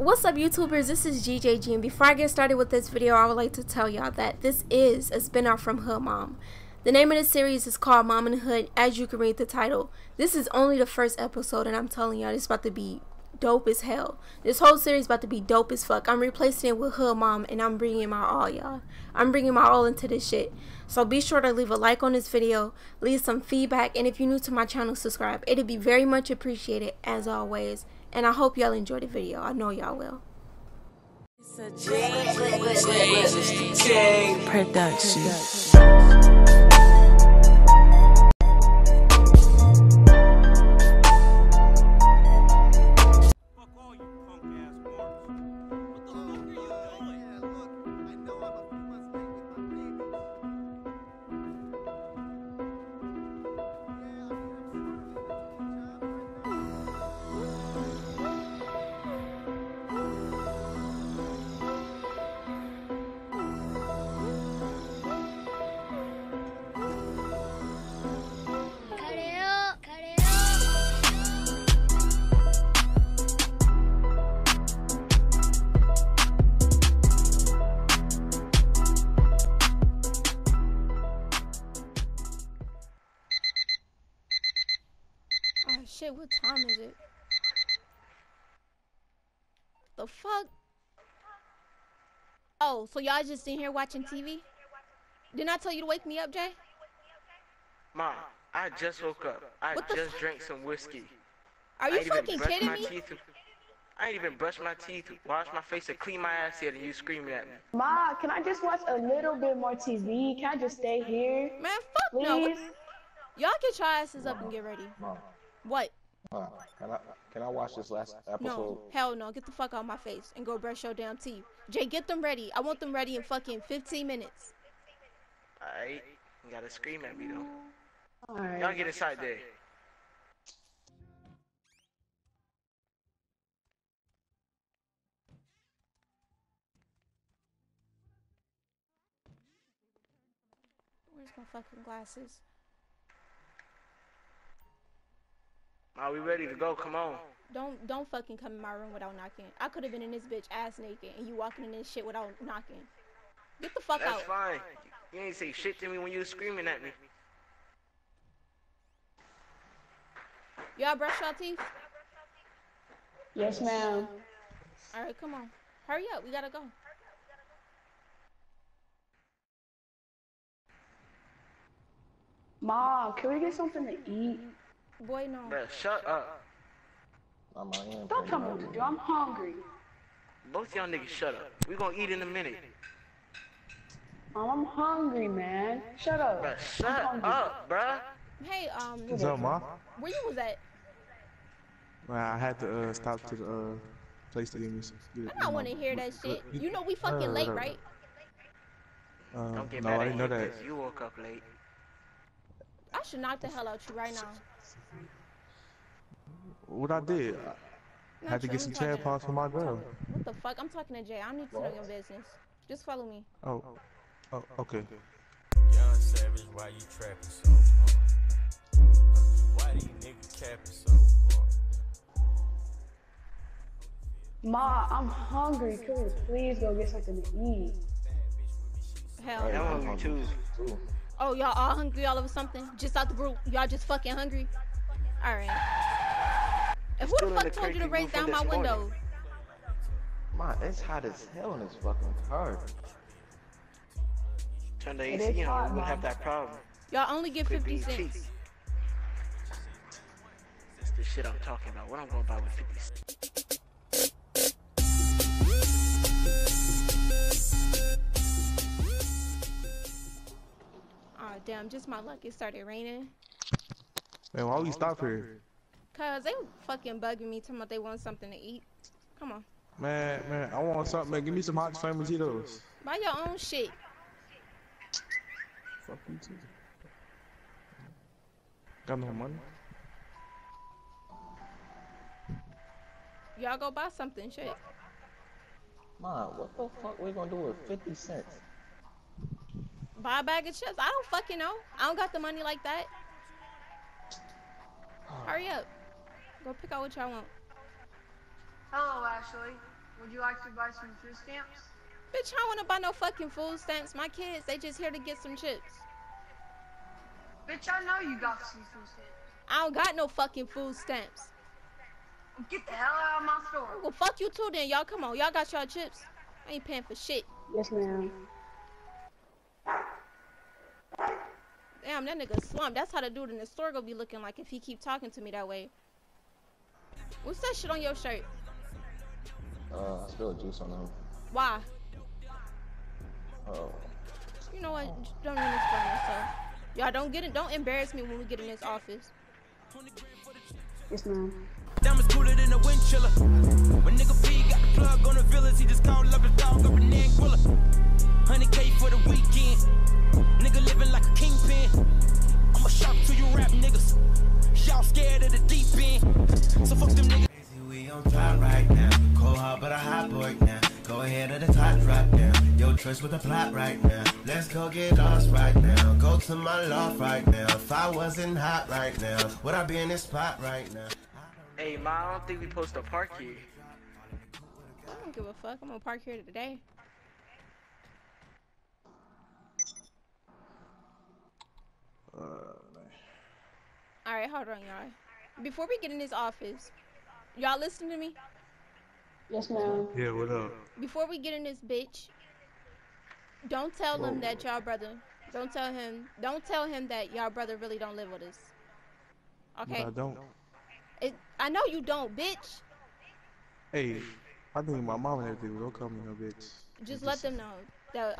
What's up, YouTubers? This is GJG, and before I get started with this video, I would like to tell y'all that this is a spinoff from Hood Mom. The name of the series is called Mom and Hood, as you can read the title. This is only the first episode, and I'm telling y'all, it's about to be dope as hell. This whole series about to be dope as fuck. I'm replacing it with Hood Mom, and I'm bringing my all, y'all. I'm bringing my all into this shit. So be sure to leave a like on this video, leave some feedback, and if you're new to my channel, subscribe. It'd be very much appreciated, as always. And I hope y'all enjoy the video. I know y'all will. It's a GJG Production. Shit, what time is it? The fuck? Oh, so y'all just in here watching TV? Didn't I tell you to wake me up, Jay? Mom, I just woke up. I just drank some whiskey. Are you fucking kidding me? I ain't even brushed my teeth, washed my face, or clean my ass yet, and you screaming at me. Ma, can I just watch a little bit more TV? Can I just stay here? Man, fuck no. Y'all get your asses up and get ready. What? Can I watch this last episode? No, hell no. Get the fuck out of my face and go brush your damn teeth. Jay, get them ready. I want them ready in fucking 15 minutes. Alright. You gotta scream at me, though. Alright. Y'all get inside there. Where's my fucking glasses? Are we ready to go? Come on. Don't fucking come in my room without knocking. I could have been in this bitch ass naked, and you walking in this shit without knocking. Get the fuck out. That's fine. You ain't say shit to me when you was screaming at me. Y'all brush your teeth? Yes, ma'am. All right, come on. Hurry up. We gotta go. Mom, can we get something to eat? Boy, no. Bro, shut up. Don't tell me what to do. I'm hungry. Both y'all niggas shut up. We gonna eat in a minute. I'm hungry, man. Shut up. Bro, shut up, bruh. Hey, what's up, Ma? Where you was at? Well, I had to stop to the place to give me some food. I don't want to hear that shit. You know we fucking late, right? Don't get mad at me because you woke up late. I should knock the hell out you right now. What I did, I had to get some chair pops for my girl. What the fuck? I'm talking to Jay. I need to know your business. Just follow me. Oh, okay. Young Savage, why you trapping so far? Why do you niggas capping so far? Ma, I'm hungry. Can we please go get something to eat? Hell no. Oh, y'all all hungry all over something? Just out the group? Y'all just fucking hungry? Alright. Who the fuck told you to raise down my window? Ma, it's hot as hell in this fucking car. Turn the AC on, we won't have that problem. Y'all only get 50 cents. That's the shit I'm talking about. What I'm gonna buy with 50 cents. Damn, just my luck it started raining. Man, why would you stop here? Cause they fucking bugging me talking about they want something to eat. Come on. Man, I want something, man. Give me some hot salmon Cheetos. Buy your own shit. Fuck you too. Got no money. Y'all go buy something, shit. Ma, what the fuck we gonna do with 50 cents? Buy a bag of chips. I don't fucking know. I don't got the money like that. Hurry up. Go pick out what y'all want. Hello, Ashley. Would you like to buy some food stamps? Bitch, I don't want to buy no fucking food stamps. My kids, they just here to get some chips. Bitch, I know you got some food stamps. I don't got no fucking food stamps. Get the hell out of my store. Well, fuck you too then, y'all. Come on, y'all got y'all chips. I ain't paying for shit. Yes, ma'am. Damn, that nigga slumped. That's how the dude in the store gonna be looking like if he keep talking to me that way. What's that shit on your shirt? I spilled juice on him. Why? Oh. You know what? Don't even explain yourself. Y'all don't get it. Don't embarrass me when we get in this office. Yes, ma'am. Diamonds cooler than a wind chiller. When nigga P got the plug on the villas, he just called up his dog up in Anguilla. 100K for the weekend. Nigga living like a kingpin. I'ma shock to you rap niggas. Y'all scared of the deep end. So fuck them niggas. We on top right now. Cold hard but a hot boy now. Go ahead of the top drop now. Yo, trust with the plot right now. Let's go get lost right now. Go to my loft right now. If I wasn't hot right now, would I be in this spot right now? Hey, Ma, I don't think we supposed to park here. I don't give a fuck. I'm gonna park here today. Alright, hold on, y'all. Before we get in this office, y'all listen to me? Yes, ma'am. Yeah, what up? Before we get in this bitch, don't tell them that y'all brother, don't tell him that y'all brother really don't live with us. Okay? No, I don't. I know you don't, bitch. Hey, I think my mom and everything, don't call me no bitch. Just let them know that,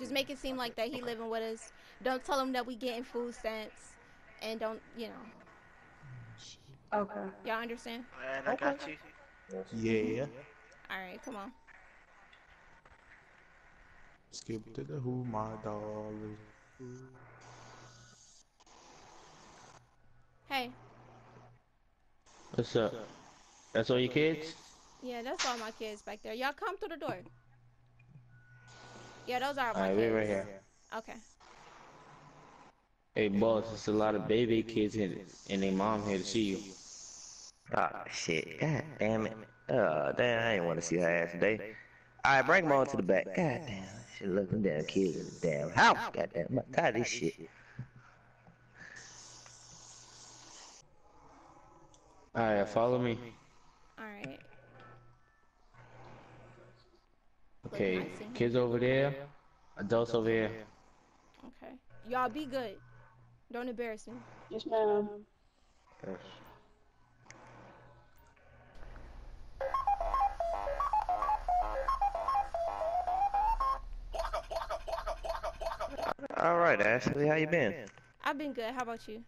just make it seem like that he living with us. Don't tell him that we getting food stamps, and don't, you know. Okay. Y'all understand? Man, I got you. Yeah. All right, come on. Skip to the who, my darling. Hey. What's up? That's all your kids? Yeah, that's all my kids back there. Y'all come through the door. Yeah, those are all my kids. Alright, we're right here. Okay. Hey, boss, there's a lot of baby kids here, and their mom here to see you. Ah, shit. God damn it. Oh, damn, I didn't want to see her ass today. Alright, bring them all to the back. God damn. She looking down kids in the damn house. God damn. My God, this shit. Alright, follow me. Alright. Okay, kids over there, adults over here. Okay. Y'all be good. Don't embarrass me. Yes, ma'am. Okay. Alright, Ashley, how you been? I've been good. How about you?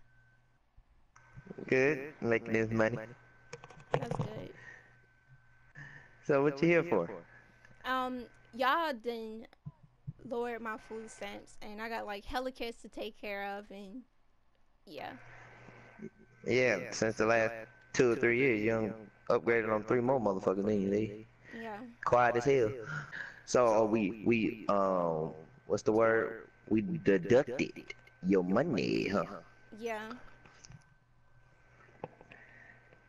Good, making his money. That's good. So what you here for? Y'all done lowered my food stamps, and I got like hella kids to take care of, and yeah. Yeah, since the last 2 or 3 years, you done upgraded on 3 more motherfuckers, didn't you, Lee? Yeah. Quiet as hell. So we what's the word? We deducted your money, huh? Yeah.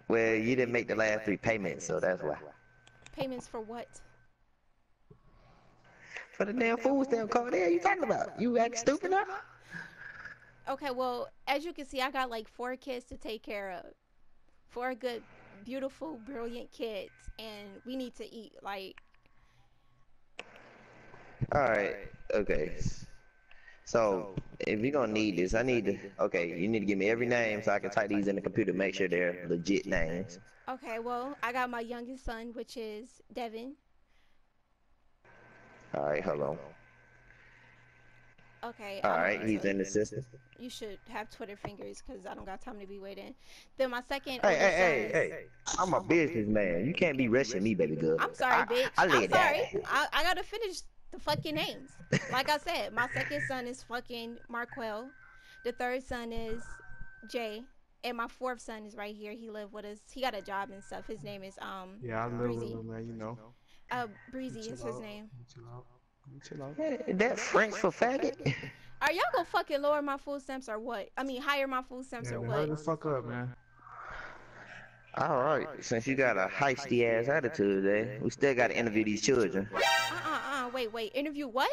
Well, you didn't make the last 3 payments, so that's why. Payments for what? For the damn food stamp card. What are you talking about? You act stupid now? Okay, well, as you can see, I got like 4 kids to take care of. 4 good, beautiful, brilliant kids, and we need to eat, like... Alright, okay. So, if you're gonna need this, I need to, okay, you need to give me every name so I can type these in the computer, make sure they're legit names. Okay, well, I got my youngest son, which is Devin. Alright, hold on. Okay. Alright, he's in the system. You should have Twitter fingers, because I don't got time to be waiting. Then my second... Hey, I'm a businessman. You can't be rushing me, baby girl. I'm sorry, bitch. I'm sorry. I gotta finish... the fucking names. Like I said, my second son is fucking Marquell. The third son is Jay. And my fourth son is right here. He lived with us. He got a job and stuff. His name is yeah, I live Breezy. With him, man, you know. Breezy is his name. Chill out. Hey, that's French for faggot. Are y'all gonna fucking lower my food stamps or what? I mean, higher my food stamps or what? Hurry the fuck up, man. All right, since you got a heisty ass attitude today, we still got to interview these children. Wait, interview what?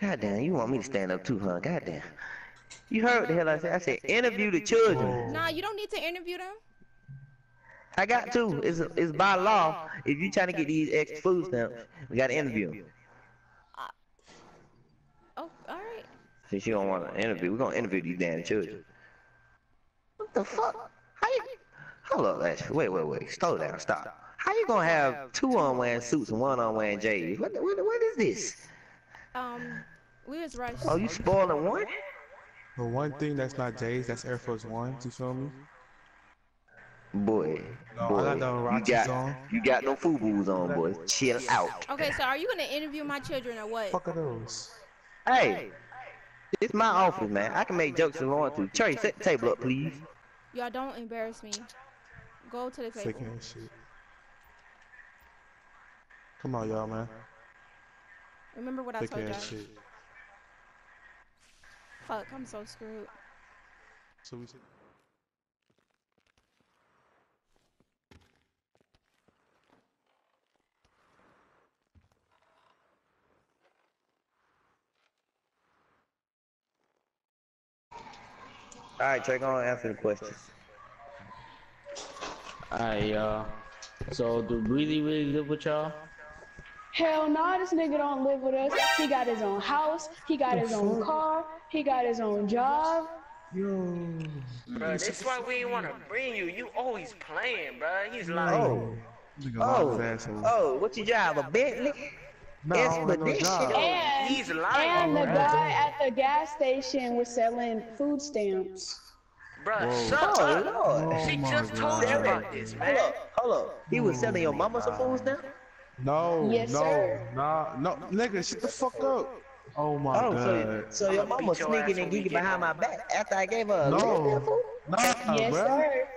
Goddamn, you want me to stand up too, huh? Goddamn. You heard what the hell I said. I said interview the children. Nah, you don't need to interview them. I got to. It's by law. If you trying to get these extra food stamps, we got to interview them. Oh, all right. Since you don't want to interview, we're going to interview these damn children. What the fuck? How you... Hold up, Ashley. Wait. Slow down. Stop. How you going to have two on wearing suits and one on wearing J's? What is this? We was rushed. Oh, you spoiling one? The one thing that's not J's, that's Air Force Ones. You feel me? Boy, no, boy. You got no FUBUs on, boy. Chill out. Okay, so are you gonna interview my children or what? Fuck are those. Hey, it's my office, man. I can make jokes if I want to. Trey, set the table up, please. Y'all don't embarrass me. Go to the table. Sick ass shit. Come on, y'all, man. Remember what I told y'all. Fuck, I'm so screwed. So we. Alright, Trey, go on and answer the questions. Alright, y'all. So, do Breezy really live with y'all? Hell nah, this nigga don't live with us. He got his own house, he got his own car, he got his own job. Yo. Bro, that's why we ain't wanna bring you. You always playing, bro. He's lying. Oh, what you drive, a Bentley? No, and, he's lying, and the guy at the gas station was selling food stamps. Bruh, shut up. Oh, she just told you about this, man. Hold up. He was selling your mama some food stamps? No, yes, no, nigga, shut the fuck up. Oh my god. So your mama was sneaking and geeking behind my back after I gave her a food? No, yes, bruh. Sir.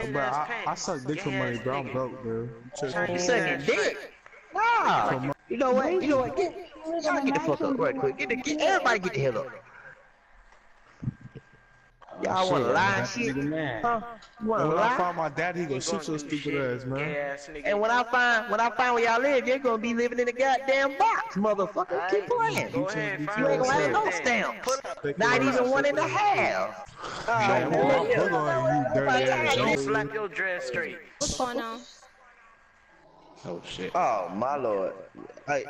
Bruh, I suck dick for money, bro. I'm broke, bro. You sucking dick? Nah. You know what? Get the fuck up right quick. Everybody get the hell up. Y'all wanna lie and shit? Huh? You wanna lie? When I find my daddy, he gonna shoot your stupid ass, man. And when I find where y'all live, you're gonna be living in a goddamn box, motherfucker. Keep playing. You ain't gonna have no stamps. Not even 1.5. Hold on, you dirty ass. Don't slap your dress straight. What's going on? Oh shit! Oh my lord! Hey,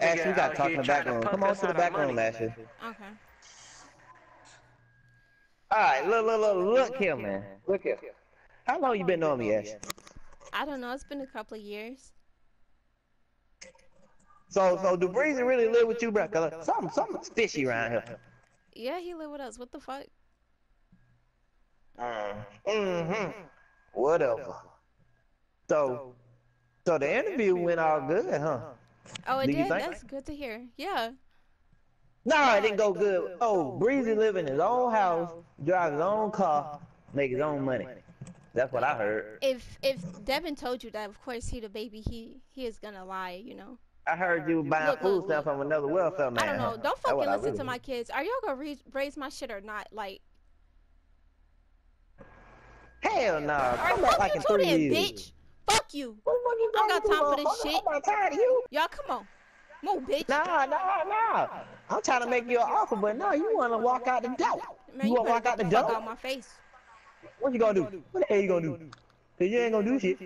Ashley, we gotta talk in the back room. Come on to the back room, Ashley. Okay. All right, look here, man. Look here. How long you been knowing me, Ashley? I don't know. It's been a couple of years. So do Breezy really live with you, bro? Cause something's fishy around here. Yeah, he live with us. What the fuck? Whatever. So the interview went all good, huh? Oh, it did? That's good to hear. Yeah. Nah, it didn't go good. Oh, Breezy live in his own house, drive his own car, make his own money. That's what I heard. If Devin told you that, of course he the baby, he is gonna lie, you know. I heard you buying food stuff from another welfare man. I don't know. Don't fucking listen to my kids. Are y'all gonna raise my shit or not? Like. Hell no. Nah. Come back like in 3 years. Bitch. Fuck you! I got time for this shit. I'm tired of you. Y'all, come on, move, bitch. Nah. I'm trying to make you an offer, but no, you wanna walk out the door. Man, you wanna walk out the door? Fuck out my face. What you gonna do? What the hell you gonna do? Cause you ain't gonna do shit.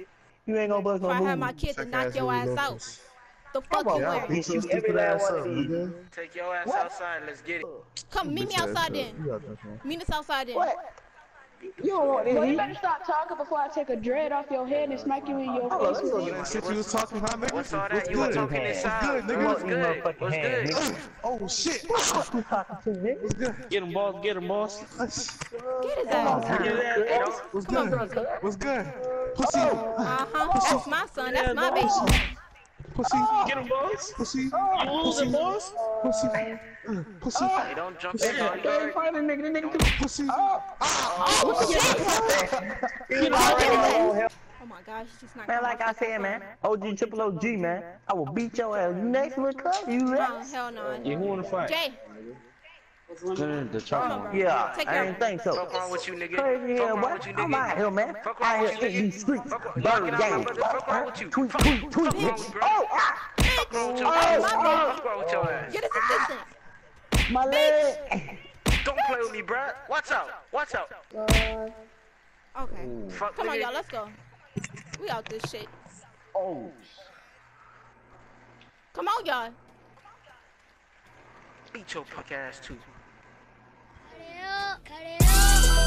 You ain't gonna bust no move. I had my kids to knock your ass out. The fuck you wearing? Take your ass outside. Let's get it. Come meet me outside then. Meet us outside then. What? You don't want this. You better stop talking before I take a dread off your head and smack you in your face. What's all that? You were talking inside. What's good? What's good? Oh shit! Get him, boss. Get him, boss. Get his ass. What's good? What's good? Pussy. That's my son. That's my baby. Pussy. Get him, boss. Pussy. You losing, boss? Pussy. Pussy. Hey, don't jump in on your nigga. Pussy. Oh shit! Oh my gosh, she's not. Man, like I said, man, OG Triple OG, man, I will beat your ass. You next with her? You next? Hell no. You who wanna fight? Jay. The truck. Yeah, I didn't think so. Fuck wrong with you, nigga. Crazy hell, what? I'm out here, man. I here in these streets. Bird gang. Fuck wrong with you. Tweet, tweet, tweet. Oh, ah! Fuck wrong with you. Fuck wrong with your ass. Get us a distance. My leg. Don't play with me, bruh. Watch out. Watch out. Okay. Come on, y'all. Let's go. We out this shit. Oh. Come on, y'all. Beat your punk ass, too. Karelo, Karelo.